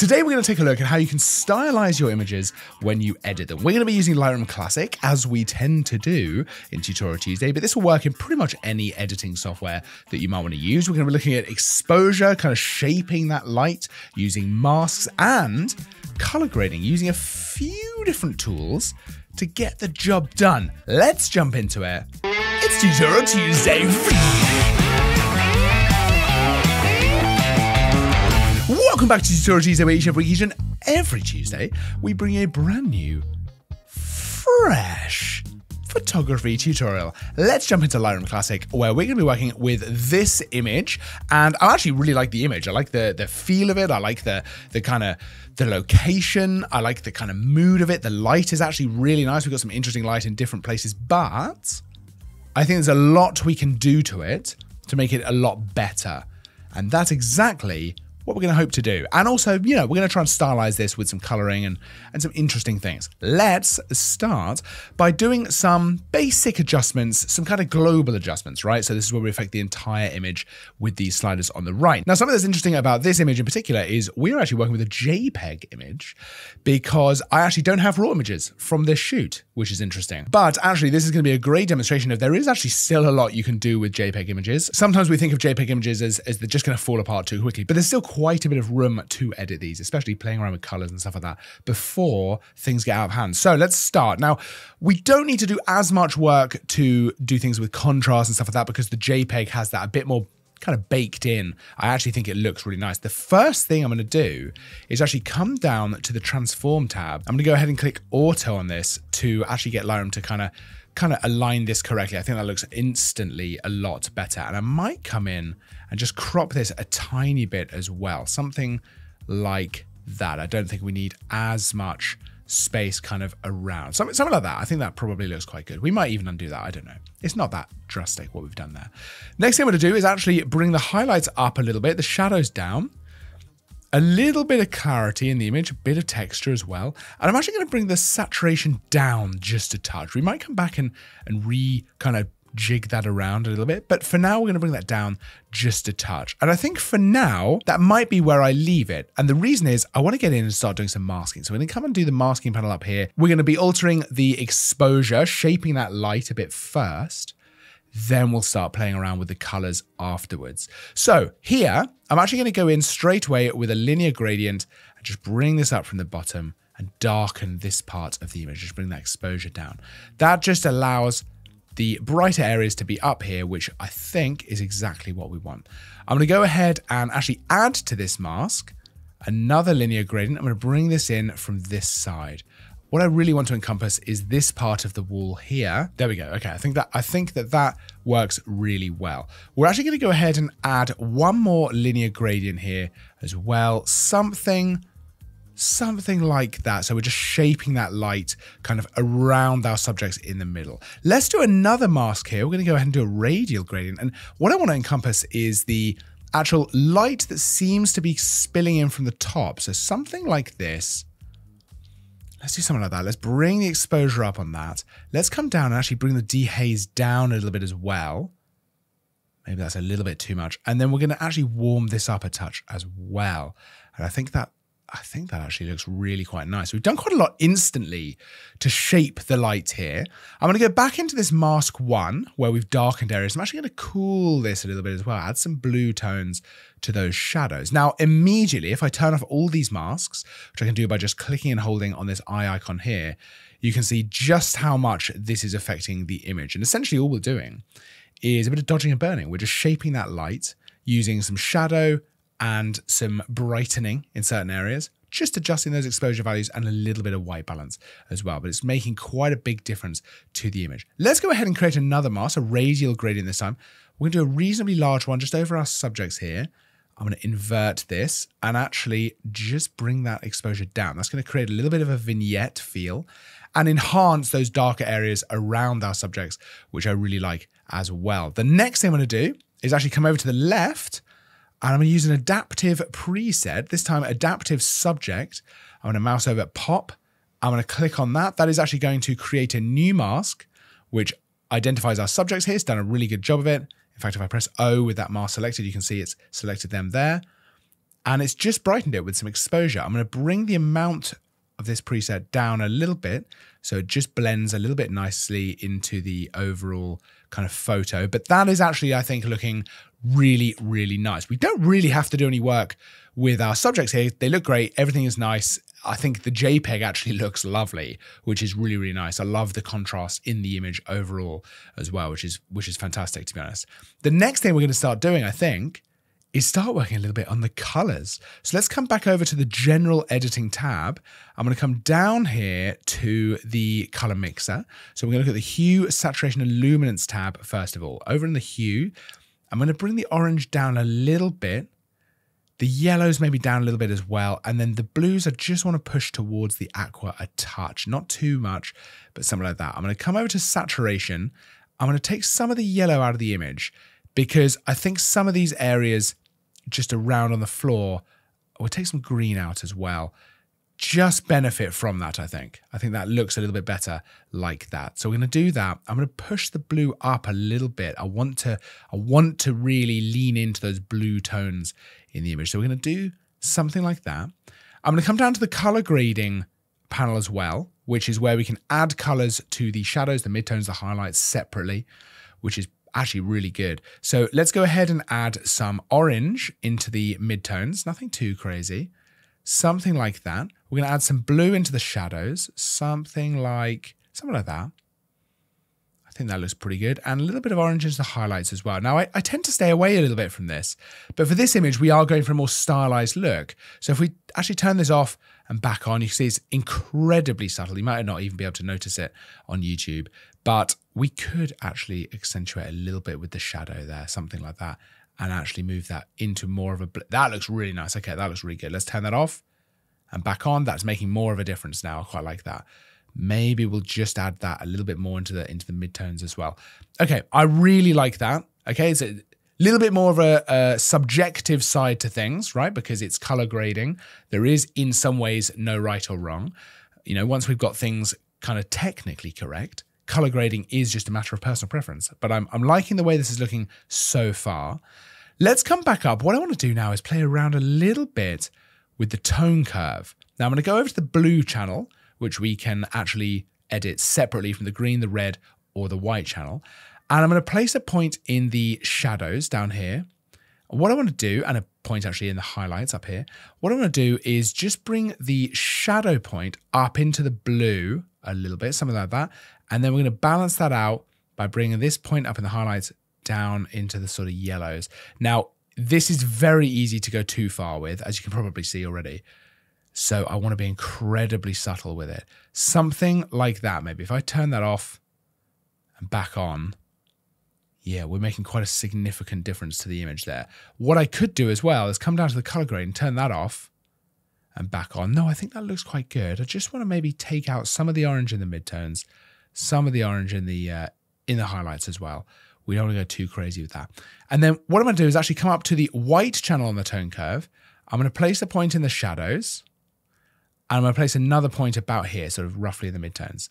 Today we're going to take a look at how you can stylize your images when you edit them. We're going to be using Lightroom Classic, as we tend to do in Tutorial Tuesday, but this will work in pretty much any editing software that you might want to use. We're going to be looking at exposure, kind of shaping that light, using masks and color grading, using a few different tools to get the job done. Let's jump into it. It's Tutorial Tuesday. Welcome back to Tutorial Tuesday, where each and every Tuesday, we bring a brand new, fresh photography tutorial. Let's jump into Lightroom Classic, where we're going to be working with this image. And I actually really like the image. I like the feel of it. I like the kind of the location. I like the kind of mood of it. The light is actually really nice. We've got some interesting light in different places, but I think there's a lot we can do to it to make it a lot better. And that's exactly what we're going to hope to do. And also, you know, we're going to try and stylize this with some coloring and some interesting things. Let's start by doing some basic adjustments, some kind of global adjustments, right? So this is where we affect the entire image with these sliders on the right. Now, something that's interesting about this image in particular is we're actually working with a JPEG image because I actually don't have raw images from this shoot, which is interesting. But actually, this is going to be a great demonstration of there is actually still a lot you can do with JPEG images. Sometimes we think of JPEG images as they're just going to fall apart too quickly, but there's still quite a bit of room to edit these, especially playing around with colors and stuff like that before things get out of hand. So let's start. Now, we don't need to do as much work to do things with contrast and stuff like that because the JPEG has that a bit more kind of baked in. I actually think it looks really nice. The first thing I'm going to do is actually come down to the Transform tab. I'm going to go ahead and click Auto on this to actually get Lightroom to kind of align this correctly. I think that looks instantly a lot better. And I might come in and just crop this a tiny bit as well. Something like that. I don't think we need as much space kind of around. Something like that. I think that probably looks quite good. We might even undo that. I don't know. It's not that drastic what we've done there. Next thing I'm going to do is actually bring the highlights up a little bit, the shadows down, a little bit of clarity in the image, a bit of texture as well. And I'm actually going to bring the saturation down just a touch. We might come back and kind of jig that around a little bit. But for now, we're going to bring that down just a touch. And I think for now, that might be where I leave it. And the reason is I want to get in and start doing some masking. So we're going to come and do the masking panel up here. We're going to be altering the exposure, shaping that light a bit first. Then we'll start playing around with the colors afterwards. So here, I'm actually going to go in straight away with a linear gradient and just bring this up from the bottom and darken this part of the image, just bring that exposure down. That just allows the brighter areas to be up here, which I think is exactly what we want. I'm going to go ahead and actually add to this mask another linear gradient. I'm going to bring this in from this side. What I really want to encompass is this part of the wall here. There we go. Okay, I think that works really well. We're actually going to go ahead and add one more linear gradient here as well. Something like that. So we're just shaping that light kind of around our subjects in the middle. Let's do another mask here. We're going to go ahead and do a radial gradient. And what I want to encompass is the actual light that seems to be spilling in from the top. So something like this. Let's do something like that. Let's bring the exposure up on that. Let's come down and actually bring the dehaze down a little bit as well. Maybe that's a little bit too much. And then we're going to actually warm this up a touch as well. And I think that actually looks really quite nice. We've done quite a lot instantly to shape the light here. I'm going to go back into this mask one where we've darkened areas. I'm actually going to cool this a little bit as well. Add some blue tones to those shadows. Now, immediately, if I turn off all these masks, which I can do by just clicking and holding on this eye icon here, you can see just how much this is affecting the image. And essentially all we're doing is a bit of dodging and burning. We're just shaping that light using some shadow and some brightening in certain areas, just adjusting those exposure values and a little bit of white balance as well. But it's making quite a big difference to the image. Let's go ahead and create another mask, a radial gradient this time. We're gonna do a reasonably large one just over our subjects here. I'm gonna invert this and actually just bring that exposure down. That's gonna create a little bit of a vignette feel and enhance those darker areas around our subjects, which I really like as well. The next thing I'm gonna do is actually come over to the left. And I'm going to use an adaptive preset, this time adaptive subject. I'm going to mouse over pop. I'm going to click on that. That is actually going to create a new mask, which identifies our subjects here. It's done a really good job of it. In fact, if I press O with that mask selected, you can see it's selected them there. and it's just brightened it with some exposure. I'm going to bring the amount of this preset down a little bit so it just blends a little bit nicely into the overall kind of photo. But that is actually, I think, looking really, really nice. We don't really have to do any work with our subjects here. They look great. Everything is nice. I think the JPEG actually looks lovely, which is really, really nice. I love the contrast in the image overall as well, which is fantastic, to be honest. The next thing we're going to start doing, I think, is start working a little bit on the colors. So let's come back over to the general editing tab. I'm going to come down here to the color mixer. So we're going to look at the hue, saturation and luminance tab, first of all. Over in the hue, I'm going to bring the orange down a little bit. The yellows maybe down a little bit as well. And then the blues, I just want to push towards the aqua a touch, not too much, but something like that. I'm going to come over to saturation. I'm going to take some of the yellow out of the image because I think some of these areas just around on the floor, we'll take some green out as well. Just benefit from that, I think. I think that looks a little bit better like that. So we're going to do that. I'm going to push the blue up a little bit. I want to really lean into those blue tones in the image. So we're going to do something like that. I'm going to come down to the color grading panel as well, which is where we can add colors to the shadows, the midtones, the highlights separately, which is actually really good. So let's go ahead and add some orange into the midtones. Nothing too crazy. Something like that. We're going to add some blue into the shadows. Something like that. I think that looks pretty good. And a little bit of orange into the highlights as well. Now, I tend to stay away a little bit from this. But for this image, we are going for a more stylized look. So if we actually turn this off and back on, you can see it's incredibly subtle. You might not even be able to notice it on YouTube. But we could actually accentuate a little bit with the shadow there. Something like that. And actually move that into more of a... That looks really nice. Okay, that looks really good. Let's turn that off and back on. That's making more of a difference now. I quite like that. Maybe we'll just add that a little bit more into the midtones as well. Okay, I really like that. Okay, it's a little bit more of a subjective side to things, right? Because it's color grading. There is, in some ways, no right or wrong. You know, once we've got things kind of technically correct, color grading is just a matter of personal preference, but I'm liking the way this is looking so far. Let's come back up. What I want to do now is play around a little bit with the tone curve. Now I'm going to go over to the blue channel, which we can actually edit separately from the green, the red, or the white channel. And I'm going to place a point in the shadows down here. What I want to do, and a point actually in the highlights up here, what I want to do is just bring the shadow point up into the blue a little bit, something like that. And then we're going to balance that out by bringing this point up in the highlights down into the sort of yellows. Now, this is very easy to go too far with, as you can probably see already. So I want to be incredibly subtle with it. Something like that, maybe. If I turn that off and back on, yeah, we're making quite a significant difference to the image there. What I could do as well is come down to the color grade and turn that off and back on. No, I think that looks quite good. I just want to maybe take out some of the orange in the midtones, some of the orange in the highlights as well. We don't want to go too crazy with that. And then what I'm going to do is actually come up to the white channel on the tone curve. I'm going to place a point in the shadows. And I'm going to place another point about here, sort of roughly in the midtones.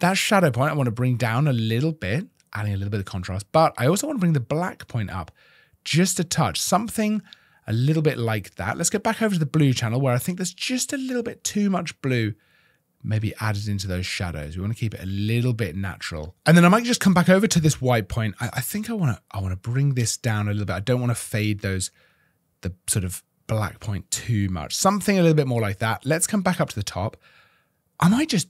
That shadow point I want to bring down a little bit, adding a little bit of contrast. But I also want to bring the black point up just a touch, something a little bit like that. Let's go back over to the blue channel where I think there's just a little bit too much blue maybe added into those shadows. We want to keep it a little bit natural. And then I might just come back over to this white point. I think I want to bring this down a little bit. I don't want to fade the sort of black point too much. Something a little bit more like that. Let's come back up to the top. I might just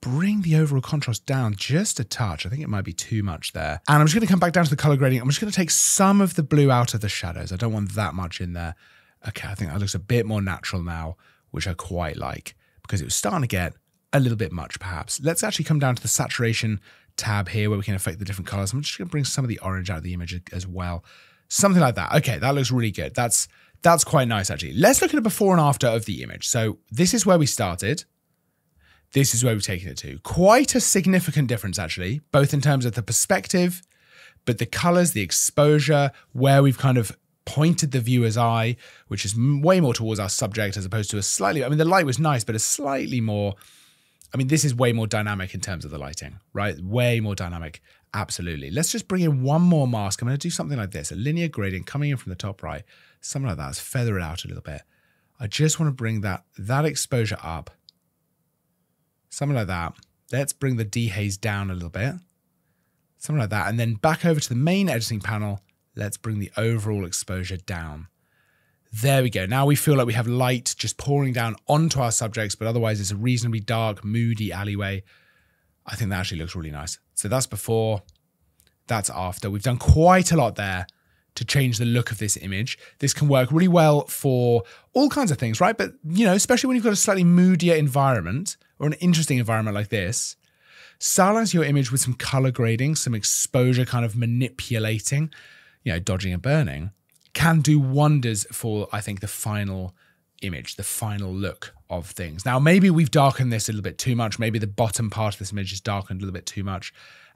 bring the overall contrast down just a touch. I think it might be too much there. And I'm just going to come back down to the color grading. I'm just going to take some of the blue out of the shadows. I don't want that much in there. Okay, I think that looks a bit more natural now, which I quite like because it was starting to get a little bit much perhaps. Let's actually come down to the saturation tab here where we can affect the different colors. I'm just going to bring some of the orange out of the image as well. Something like that. Okay, that looks really good. That's quite nice actually. Let's look at a before and after of the image. So this is where we started. This is where we've taken it to. Quite a significant difference actually, both in terms of the perspective, but the colors, the exposure, where we've kind of pointed the viewer's eye, which is way more towards our subject as opposed to a slightly, I mean, the light was nice, but a slightly more, I mean, this is way more dynamic in terms of the lighting, right? Way more dynamic, absolutely. Let's just bring in one more mask. I'm going to do something like this, a linear gradient coming in from the top right, something like that. Let's feather it out a little bit. I just want to bring that exposure up, something like that. Let's bring the dehaze down a little bit, something like that. And then back over to the main editing panel, let's bring the overall exposure down. There we go. Now we feel like we have light just pouring down onto our subjects, but otherwise it's a reasonably dark, moody alleyway. I think that actually looks really nice. So that's before, that's after. We've done quite a lot there to change the look of this image. This can work really well for all kinds of things, right? But, you know, especially when you've got a slightly moodier environment or an interesting environment like this, stylize your image with some color grading, some exposure kind of manipulating, you know, dodging and burning, can do wonders for, I think, the final image, the final look of things. Now, maybe we've darkened this a little bit too much. Maybe the bottom part of this image is darkened a little bit too much,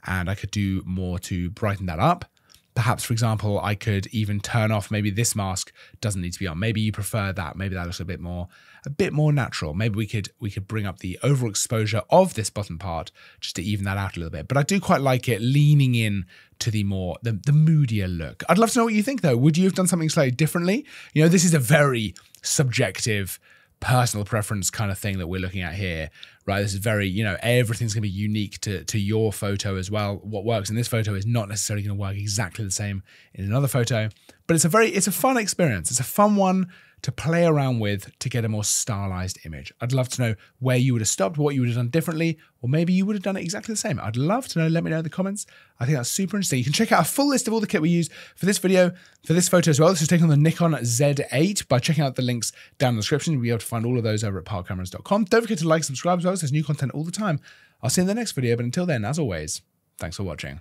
and I could do more to brighten that up. Perhaps, for example, I could even turn off, maybe this mask doesn't need to be on. Maybe you prefer that. Maybe that looks a bit more natural. Maybe we could bring up the overall exposure of this bottom part just to even that out a little bit. But I do quite like it leaning in to the more, the moodier look. I'd love to know what you think though. Would you have done something slightly differently? You know, this is a very subjective, personal preference kind of thing that we're looking at here, right? This is very, you know, everything's going to be unique to your photo as well. What works in this photo is not necessarily going to work exactly the same in another photo, but it's a fun experience. It's a fun one to play around with to get a more stylized image. I'd love to know where you would have stopped, what you would have done differently, or maybe you would have done it exactly the same. I'd love to know. Let me know in the comments. I think that's super interesting. You can check out a full list of all the kit we use for this video, for this photo as well. This is taken on the Nikon Z8. By checking out the links down in the description, you'll be able to find all of those over at parkcameras.com. Don't forget to like, subscribe as well. There's new content all the time. I'll see you in the next video, but until then, as always, thanks for watching.